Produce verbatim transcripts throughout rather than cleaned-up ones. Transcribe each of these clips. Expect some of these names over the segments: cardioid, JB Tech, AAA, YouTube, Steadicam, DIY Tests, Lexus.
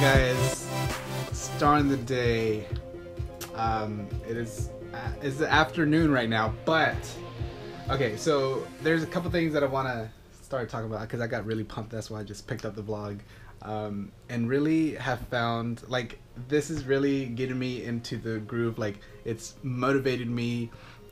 guys, starting the day. Um, it is uh, it's the afternoon right now, but okay. So there's a couple things that I want to start talking about because I got really pumped. That's why I just picked up the vlog, um, and really have found like this is really getting me into the groove. Like it's motivated me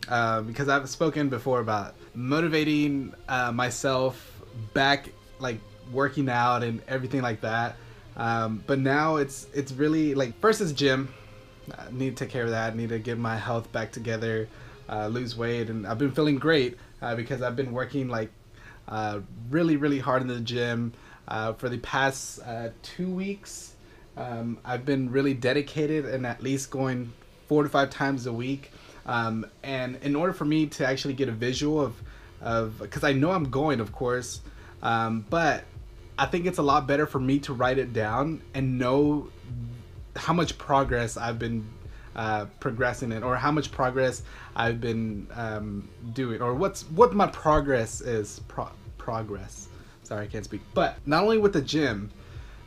uh, because I've spoken before about motivating uh, myself back, like working out and everything like that. Um, but now it's it's really like first is gym. I need to take care of that. I need to get my health back together, uh, lose weight, and I've been feeling great uh, because I've been working like uh, really really hard in the gym uh, for the past uh, two weeks. Um, I've been really dedicated and at least going four to five times a week. Um, and in order for me to actually get a visual of of because I know I'm going, of course, um, but I think it's a lot better for me to write it down and know how much progress I've been uh, progressing in, or how much progress I've been um, doing, or what's what my progress is. Pro progress. Sorry, I can't speak. But not only with the gym,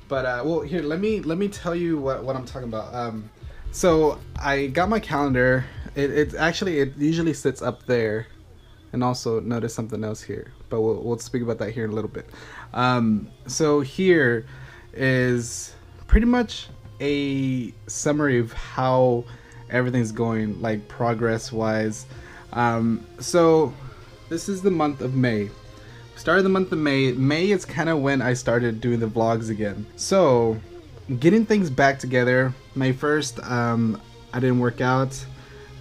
but uh, well, here let me let me tell you what what I'm talking about. Um, so I got my calendar. It it's actually it usually sits up there, and also notice something else here. But we'll we'll speak about that here in a little bit. Um, so here is pretty much a summary of how everything's going, like progress wise. Um, so this is the month of May. Started the month of May. May is kind of when I started doing the vlogs again. So getting things back together. May first, um, I didn't work out.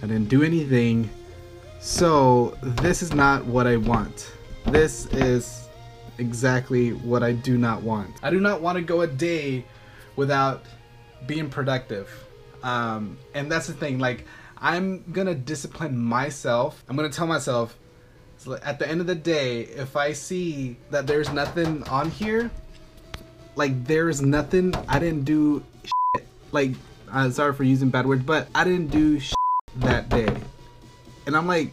I didn't do anything. So this is not what I want. This is exactly what I do not want. I do not want to go a day without being productive, um, and that's the thing. Like, I'm gonna discipline myself. I'm gonna tell myself, so at the end of the day, if I see that there's nothing on here, like there's nothing, I didn't do shit. Like, I'm sorry for using bad words, but I didn't do shit that day, and I'm like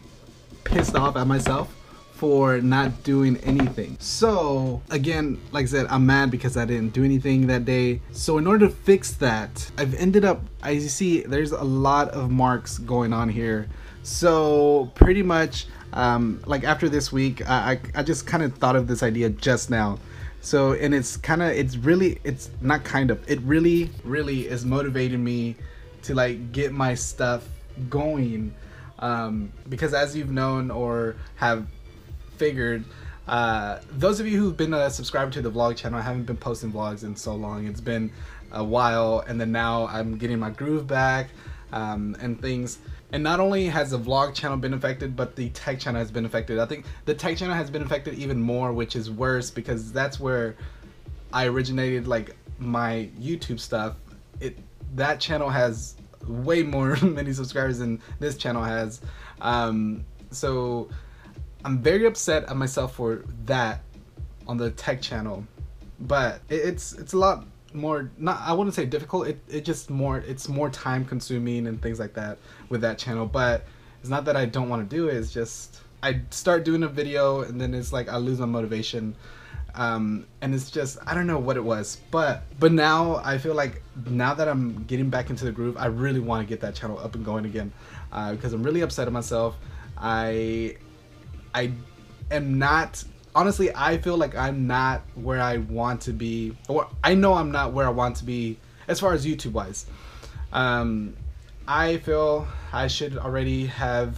pissed off at myself for not doing anything. So again, like I said, I'm mad because I didn't do anything that day. So in order to fix that, I've ended up, as you see, there's a lot of marks going on here. So pretty much, um, like after this week, I, I, I just kind of thought of this idea just now. So, and it's kind of, it's really, it's not kind of, it really, really is motivating me to like get my stuff going. Um, because as you've known or have figured, uh, those of you who've been a subscriber to the vlog channel, I haven't been posting vlogs in so long. It's been a while, and then now I'm getting my groove back, um, and things. And not only has the vlog channel been affected, but the tech channel has been affected. I think the tech channel has been affected even more, which is worse because that's where I originated like my YouTube stuff. It that channel has way more many subscribers than this channel has, um, so I'm very upset at myself for that on the tech channel, but it's it's a lot more, not I wouldn't say difficult, it, it just more it's more time consuming and things like that with that channel. But it's not that I don't want to do it, it's just I start doing a video and then it's like I lose my motivation, um, and it's just I don't know what it was, but but now I feel like now that I'm getting back into the groove, I really want to get that channel up and going again, uh, because I'm really upset at myself. I I am not, honestly, I feel like I'm not where I want to be, or I know I'm not where I want to be as far as YouTube wise. Um, I feel I should already have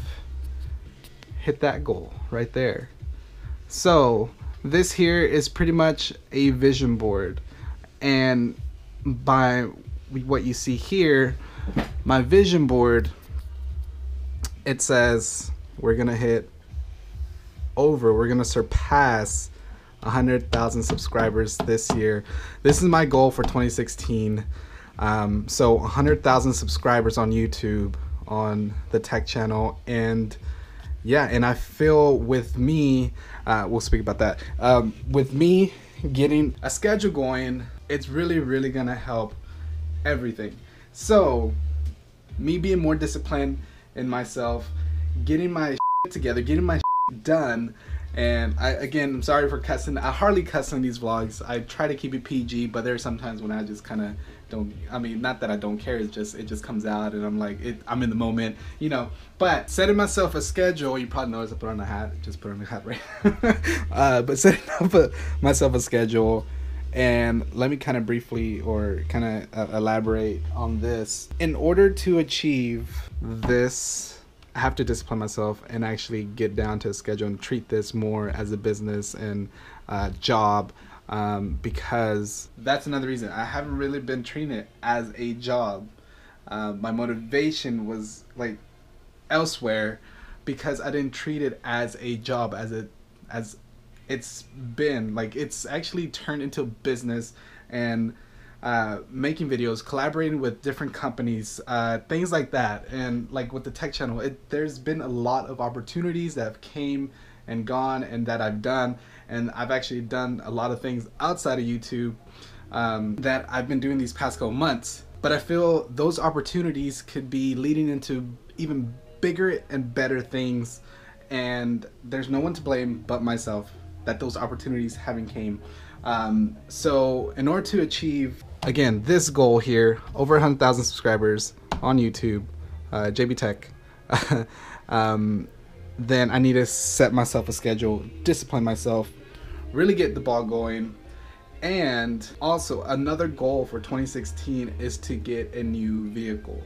hit that goal right there. So this here is pretty much a vision board, and by what you see here, my vision board, it says we're gonna hit over we're gonna surpass one hundred thousand subscribers this year. This is my goal for twenty sixteen, um, so one hundred thousand subscribers on YouTube, on the tech channel. And yeah, and I feel with me, uh, we'll speak about that, um, with me getting a schedule going, it's really really gonna help everything. So me being more disciplined in myself, getting my shit together, getting my shit done, And I, again, I'm sorry for cussing. I hardly cuss in these vlogs. I try to keep it P G, but there are sometimes when I just kind of don't, I mean, not that I don't care, it's just, it just comes out and I'm like, it, I'm in the moment, you know. But setting myself a schedule, you probably noticed I put on a hat, just put on a hat, right? uh, but setting up a, myself a schedule, and let me kind of briefly or kind of uh, elaborate on this. In order to achieve this, I have to discipline myself and actually get down to a schedule and treat this more as a business and uh, job, um, because that's another reason. I haven't really been treating it as a job. Uh, my motivation was like elsewhere because I didn't treat it as a job as it as it's been. Like, it's actually turned into business and Uh, making videos, collaborating with different companies, uh, things like that. And like with the tech channel, it, there's been a lot of opportunities that have came and gone and that I've done. And I've actually done a lot of things outside of YouTube um, that I've been doing these past couple months. But I feel those opportunities could be leading into even bigger and better things. And there's no one to blame but myself that those opportunities haven't came. Um, so in order to achieve, again, this goal here, over one hundred thousand subscribers on YouTube, uh, J B Tech, um, then I need to set myself a schedule, discipline myself, really get the ball going. And also another goal for twenty sixteen is to get a new vehicle.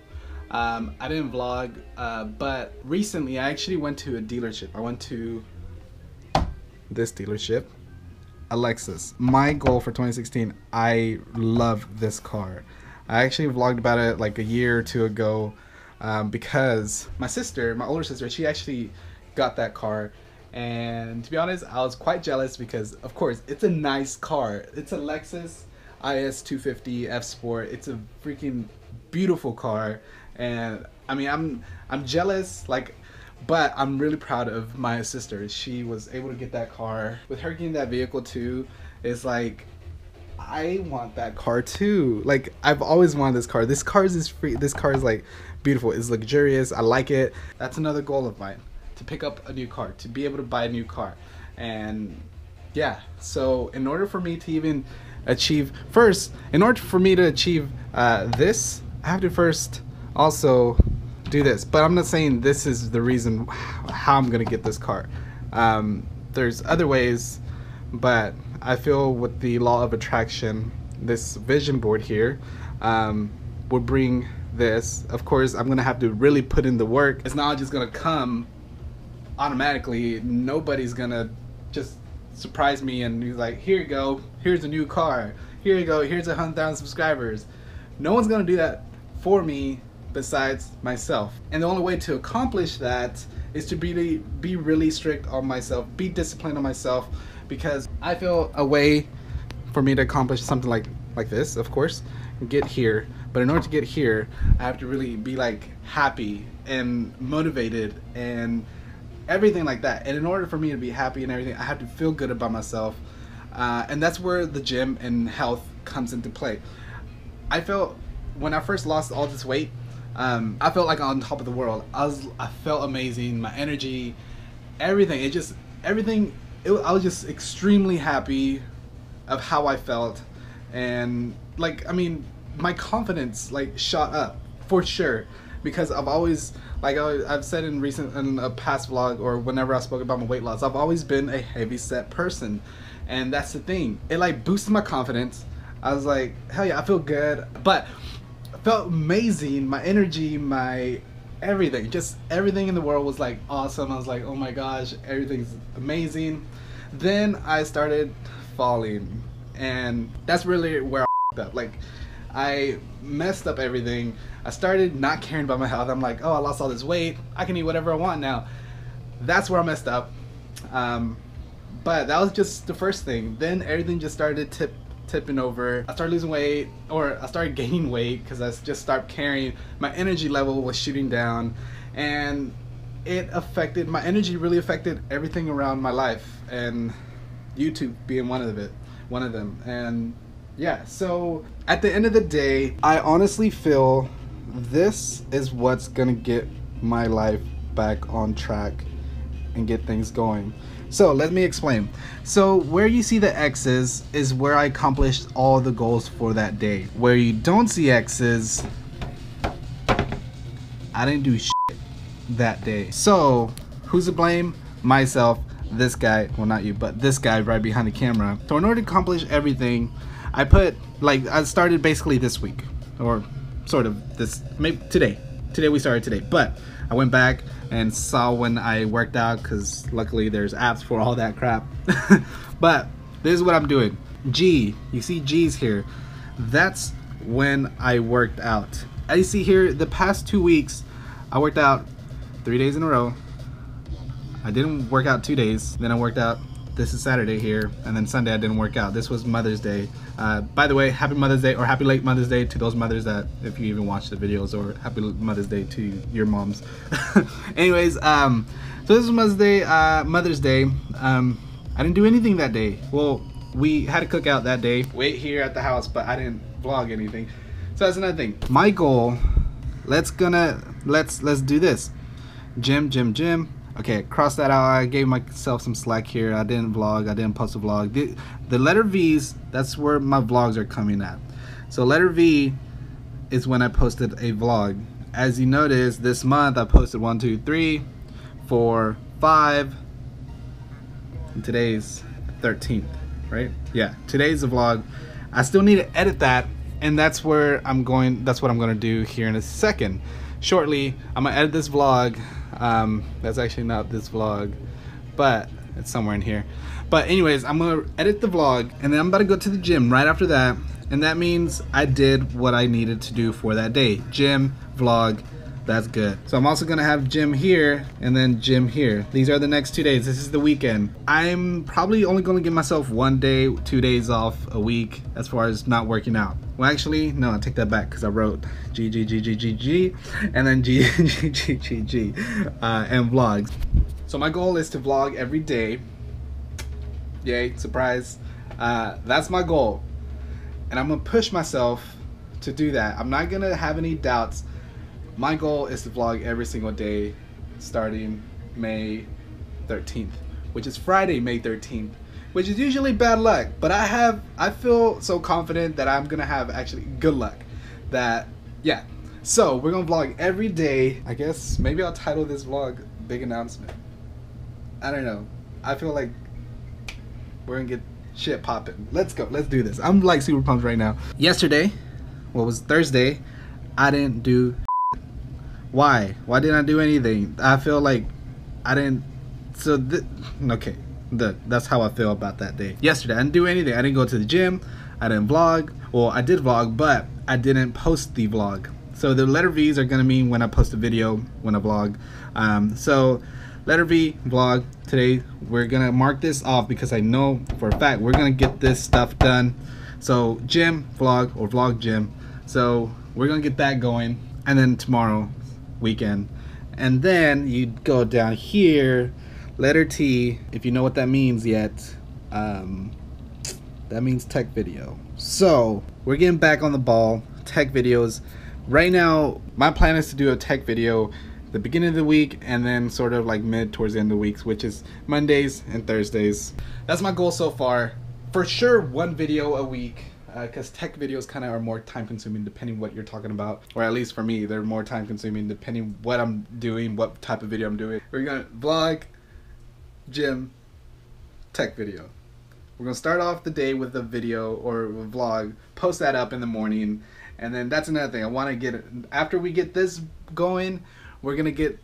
Um, I didn't vlog, uh, but recently I actually went to a dealership. I went to this dealership. Lexus. My goal for twenty sixteen, I love this car. I actually vlogged about it like a year or two ago um, because my sister, my older sister, she actually got that car, and to be honest, I was quite jealous because of course it's a nice car. It's a Lexus I S two fifty F Sport. It's a freaking beautiful car, and I mean, I'm I'm jealous, like. But I'm really proud of my sister. She was able to get that car. With her getting that vehicle too, it's like, I want that car too. Like, I've always wanted this car. This car is free. This car is like beautiful. It's luxurious. I like it. That's another goal of mine, to pick up a new car, to be able to buy a new car. And yeah, so in order for me to even achieve, first, in order for me to achieve uh, this, I have to first also do this. But I'm not saying this is the reason how I'm gonna get this car. Um, there's other ways, but I feel with the law of attraction, this vision board here um, will bring this. Of course, I'm gonna have to really put in the work. It's not just gonna come automatically. Nobody's gonna just surprise me and be like, here you go, here's a new car, here you go, here's a hundred thousand subscribers. No one's gonna do that for me besides myself. And the only way to accomplish that is to be, be really strict on myself, be disciplined on myself, because I feel a way for me to accomplish something like, like this, of course, and get here. But in order to get here, I have to really be like happy and motivated and everything like that. And in order for me to be happy and everything, I have to feel good about myself. Uh, and that's where the gym and health comes into play. I felt when I first lost all this weight, Um, I felt like on top of the world. I was, I felt amazing. My energy, everything. It just, everything. It, I was just extremely happy of how I felt, and like, I mean, my confidence like shot up for sure, because I've always, like I've said in recent, in a past vlog or whenever I spoke about my weight loss, I've always been a heavy set person, and that's the thing. It like boosted my confidence. I was like, hell yeah, I feel good. But felt amazing. My energy, my everything, just everything in the world was like awesome. I was like, oh my gosh, everything's amazing. Then I started falling, and that's really where I f***ed up. Like, I messed up everything. I started not caring about my health. I'm like, oh, I lost all this weight, I can eat whatever I want now. That's where I messed up. Um, but that was just the first thing. Then everything just started to tip tipping over. I started losing weight, or I started gaining weight because I just stopped caring. My energy level was shooting down, and it affected, my energy really affected everything around my life, and YouTube being one of it, one of them. And yeah, so at the end of the day, I honestly feel this is what's gonna get my life back on track and get things going. So let me explain. So where you see the X's is where I accomplished all the goals for that day. Where you don't see X's, I didn't do shit that day. So who's to blame? Myself, this guy, well not you, but this guy right behind the camera. So in order to accomplish everything, I put, like, I started basically this week, or sort of this, maybe today. Today we started today, but I went back and saw when I worked out, because luckily there's apps for all that crap. But this is what I'm doing. G, you see G's here. That's when I worked out. As you see here, the past two weeks, I worked out three days in a row. I didn't work out two days, then I worked out, this is Saturday here, and then Sunday I didn't work out. This was Mother's Day. Uh, by the way, happy Mother's Day, or happy late Mother's Day to those mothers that, if you even watch the videos, or happy Mother's Day to your moms. Anyways, um, so this is Mother's Day, uh, Mother's Day. Um, I didn't do anything that day. Well, we had a cookout that day, wait here at the house, but I didn't vlog anything. So that's another thing. My goal, let's gonna, let's, let's do this. Gym, gym, gym. Okay, cross that out. I gave myself some slack here. I didn't vlog, I didn't post a vlog. The, the letter V's, that's where my vlogs are coming at. So letter V is when I posted a vlog. As you notice, this month I posted one, two, three, four, five. And today's thirteenth, right? Yeah, today's the vlog. I still need to edit that, and that's where I'm going, that's what I'm gonna do here in a second. Shortly, I'm gonna edit this vlog. Um, that's actually not this vlog, but it's somewhere in here. But anyways, I'm gonna edit the vlog, and then I'm about to go to the gym right after that, and that means I did what I needed to do for that day. Gym, vlog, that's good. So I'm also gonna have gym here, and then gym here. These are the next two days. This is the weekend. I'm probably only gonna give myself one day, two days off a week as far as not working out. Well, actually, no, I take that back, because I wrote G, G, G, G, G, G, and then G, G, G, G, G, uh, and vlogs. So my goal is to vlog every day. Yay, surprise. Uh, that's my goal. And I'm gonna push myself to do that. I'm not gonna have any doubts. My goal is to vlog every single day starting May thirteenth, which is Friday, May thirteenth, which is usually bad luck, but I have, I feel so confident that I'm gonna have actually good luck that, yeah. So we're gonna vlog every day. I guess maybe I'll title this vlog Big Announcement. I don't know. I feel like we're gonna get shit popping. Let's go, let's do this. I'm like super pumped right now. Yesterday, what was Thursday, I didn't do Why? Why didn't I do anything? I feel like I didn't, so, th okay, the, that's how I feel about that day. Yesterday, I didn't do anything. I didn't go to the gym, I didn't vlog. Well, I did vlog, but I didn't post the vlog. So the letter V's are gonna mean when I post a video, when I vlog. Um, so letter V, vlog, today we're gonna mark this off because I know for a fact we're gonna get this stuff done. So gym, vlog, or vlog gym. So we're gonna get that going, and then tomorrow, weekend, and then you go down here, letter T, if you know what that means yet, um, that means tech video. So we're getting back on the ball, tech videos. Right now my plan is to do a tech video the beginning of the week, and then sort of like mid towards the end of the weeks, which is Mondays and Thursdays. That's my goal so far, for sure, one video a week. Because uh, tech videos kind of are more time consuming depending what you're talking about, or at least for me they're more time consuming depending what I'm doing, what type of video I'm doing. We're gonna vlog, gym, tech video. We're gonna start off the day with a video or a vlog, post that up in the morning, and then that's another thing I want to get. After we get this going, we're gonna get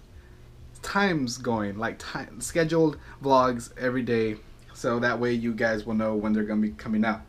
times going, like time scheduled vlogs every day, so that way you guys will know when they're gonna be coming out.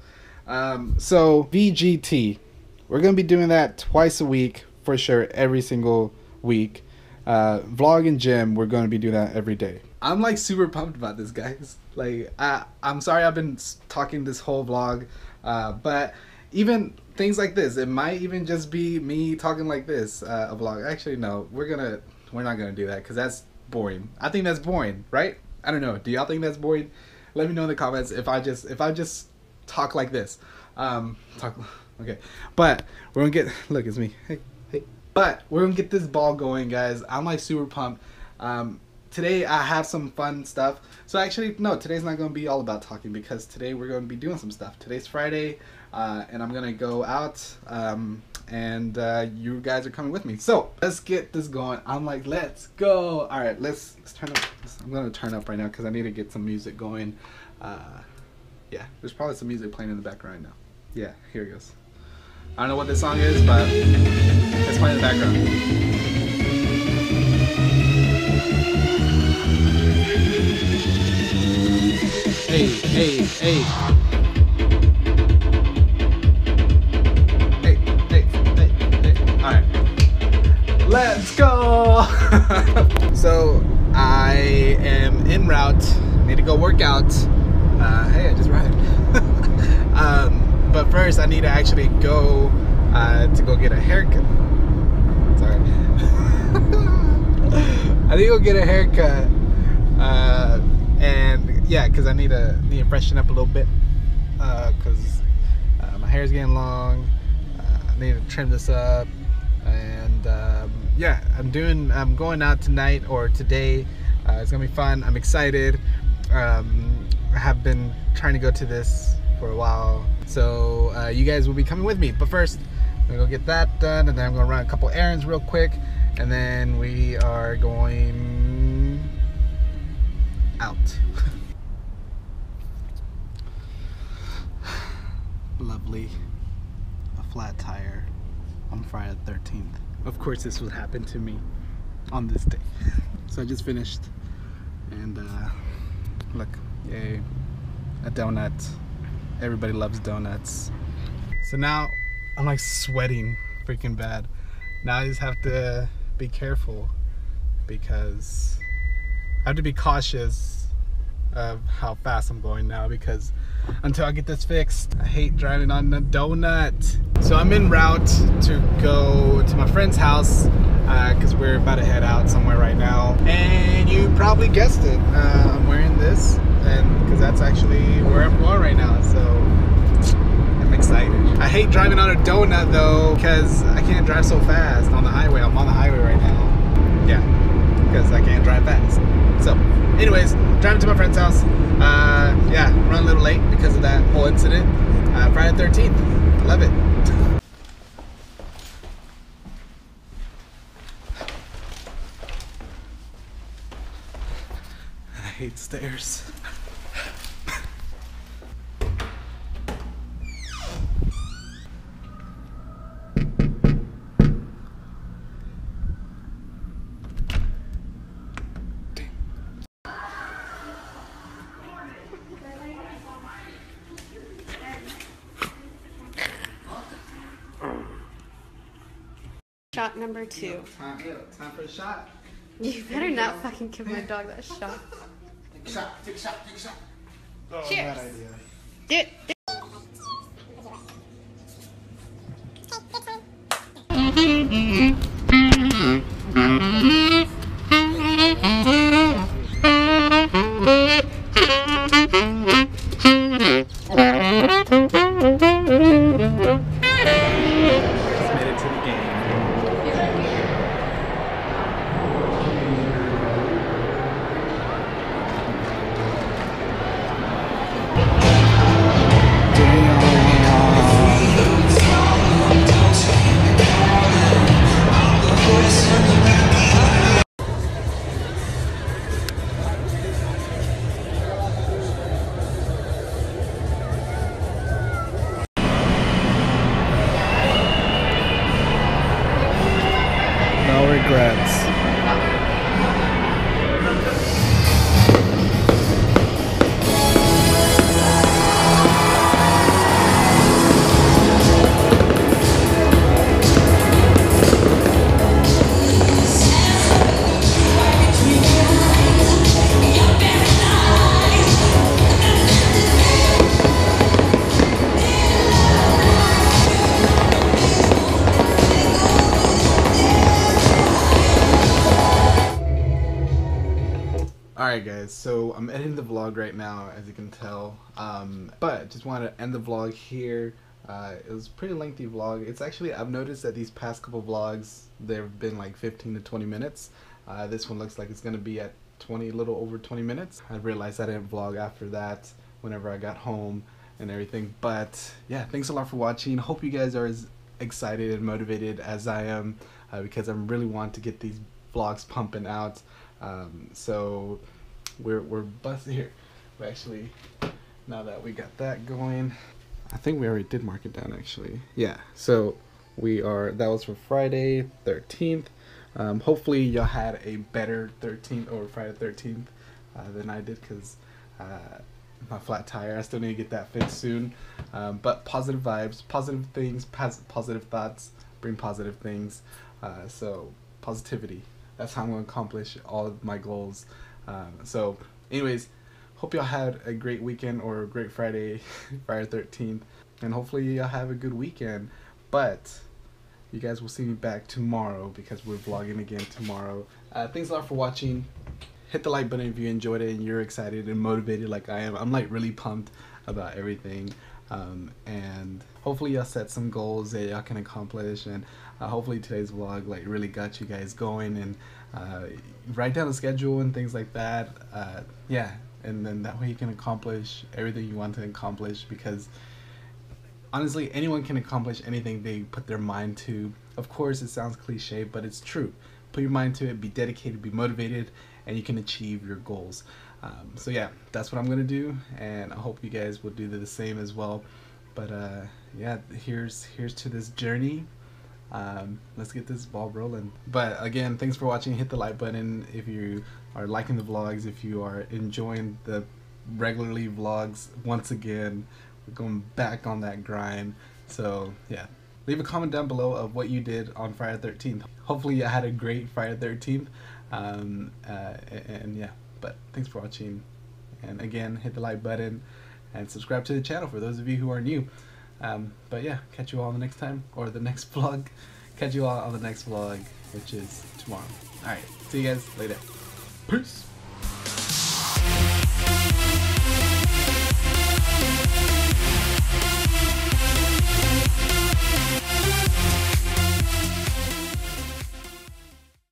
Um, so V G T, we're gonna be doing that twice a week for sure, every single week. Uh, vlog and gym, we're gonna be doing that every day. I'm like super pumped about this, guys. Like I, I'm sorry I've been talking this whole vlog, uh, but even things like this, it might even just be me talking like this, uh, a vlog. Actually, no, we're gonna, we're not gonna do that because that's boring. I think that's boring, right? I don't know. Do y'all think that's boring? Let me know in the comments if I just, if I just. talk like this, um, talk, okay, but we're gonna get, look, it's me, hey, hey, but we're gonna get this ball going, guys. I'm like super pumped, um, today I have some fun stuff. So actually, no, today's not going to be all about talking, because today we're going to be doing some stuff. Today's Friday, uh, and I'm going to go out, um, and uh, you guys are coming with me. So let's get this going. I'm like, let's go. All right, let's, let's turn up. I'm going to turn up right now because I need to get some music going. Uh, yeah, there's probably some music playing in the background right now. Yeah, here it goes. I don't know what this song is, but it's playing in the background. Hey, hey, hey. Hey, hey, hey, hey. Alright. Let's go! So, I am en route. Need to go work out. Uh, hey, I just arrived. um, but first, I need to actually go uh, to go get a haircut. Sorry. I need to go get a haircut. Uh, and Yeah, because I need to, need to freshen up a little bit, because uh, uh, my hair's getting long. uh, I need to trim this up, and um, yeah, I'm doing, I'm going out tonight, or today. Uh, it's gonna be fun. I'm excited. um, I have been trying to go to this for a while, so uh, you guys will be coming with me. But first, I'm gonna go get that done, and then I'm gonna run a couple errands real quick, and then we are going out. Lovely, a flat tire on Friday the thirteenth. Of course this would happen to me on this day. So I just finished, and uh, look, yay, a donut. Everybody loves donuts. So now I'm like sweating freaking bad. Now I just have to be careful, because I have to be cautious of how fast I'm going now, because until I get this fixed, I hate driving on a donut. So I'm en route to go to my friend's house, because uh, we're about to head out somewhere right now. And you probably guessed it, uh, I'm wearing this, and because that's actually where I'm going right now, so I'm excited. I hate driving on a donut though, because I can't drive so fast on the highway. I'm on the highway right now. Yeah, because I can't drive fast. So anyways, driving to my friend's house. Uh, yeah, run a little late because of that whole incident. Uh, Friday the thirteenth, love it. I hate stairs. Shot number two. You know, time, yeah, time for a shot. You better not fucking give my dog that shot. Take a shot, take a shot, take a shot. Oh, cheers. Bad idea. Do it. Do Alright guys, so I'm ending the vlog right now, as you can tell, um, but just wanted to end the vlog here. Uh, it was a pretty lengthy vlog. It's actually, I've noticed that these past couple vlogs, they've been like fifteen to twenty minutes. Uh, this one looks like it's going to be at twenty, a little over twenty minutes. I realized I didn't vlog after that whenever I got home and everything. But yeah, thanks a lot for watching. Hope you guys are as excited and motivated as I am, uh, because I really want to get these vlogs pumping out. Um, so we're, we're busting here. We actually, now that we got that going, I think we already did mark it down actually. Yeah, so we are, that was for Friday thirteenth. Um, hopefully y'all had a better thirteenth or Friday thirteenth uh, than I did, because uh, my flat tire, I still need to get that fixed soon. Um, but positive vibes, positive things, positive thoughts bring positive things. Uh, so positivity, that's how I'm going to accomplish all of my goals. Um, so anyways, hope y'all had a great weekend or a great Friday, Friday thirteenth, and hopefully y'all have a good weekend. But you guys will see me back tomorrow, because we're vlogging again tomorrow. Uh, thanks a lot for watching. Hit the like button if you enjoyed it and you're excited and motivated like I am. I'm like really pumped about everything. Um, and hopefully y'all set some goals that y'all can accomplish, and uh, hopefully today's vlog like really got you guys going, and uh, write down a schedule and things like that. Uh, yeah. And then that way you can accomplish everything you want to accomplish, because honestly anyone can accomplish anything they put their mind to. Of course it sounds cliche, but it's true. Put your mind to it, be dedicated, be motivated, and you can achieve your goals. Um, so yeah, that's what I'm gonna do, and I hope you guys will do the same as well. But uh, yeah, here's here's to this journey. Um, let's get this ball rolling. But again, thanks for watching. Hit the like button if you are liking the vlogs, if you are enjoying the regularly vlogs. Once again, we're going back on that grind. So yeah, leave a comment down below of what you did on Friday thirteenth. Hopefully I had a great Friday thirteenth. Um, uh, and, and yeah, but thanks for watching. And again, hit the like button and subscribe to the channel for those of you who are new. Um, but yeah, catch you all the next time, or the next vlog. Catch you all on the next vlog, which is tomorrow. Alright, see you guys later. Peace!